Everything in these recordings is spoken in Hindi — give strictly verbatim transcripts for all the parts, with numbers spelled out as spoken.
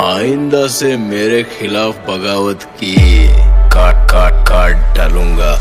आइंदा से मेरे खिलाफ बगावत की काट काट काट डालूंगा।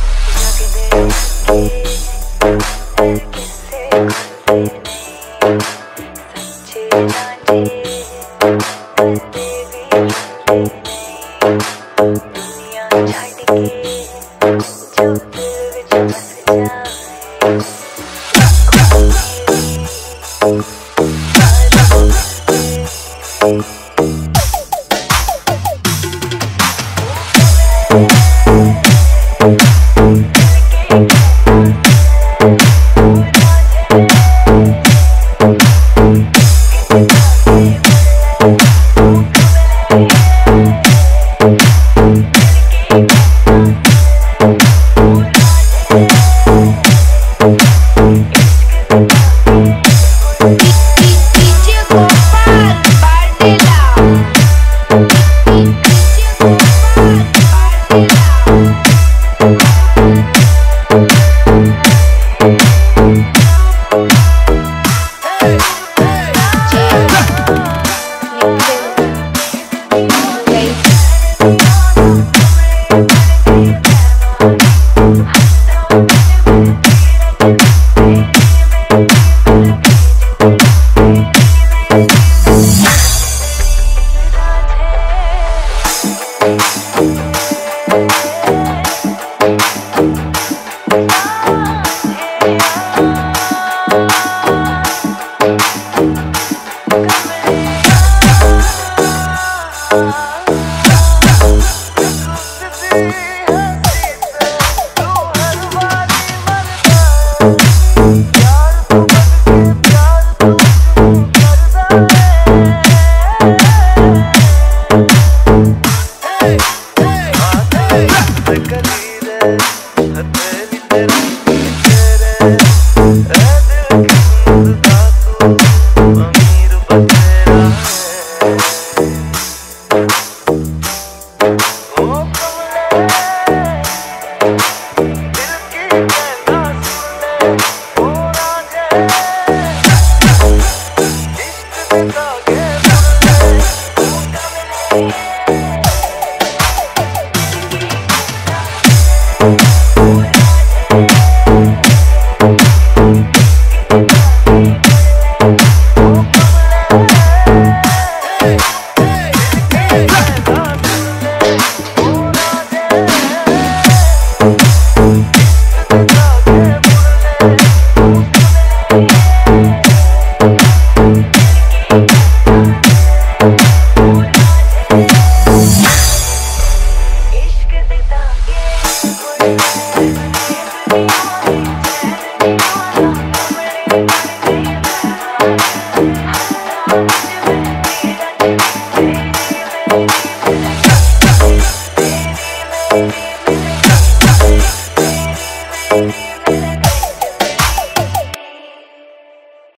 Oh,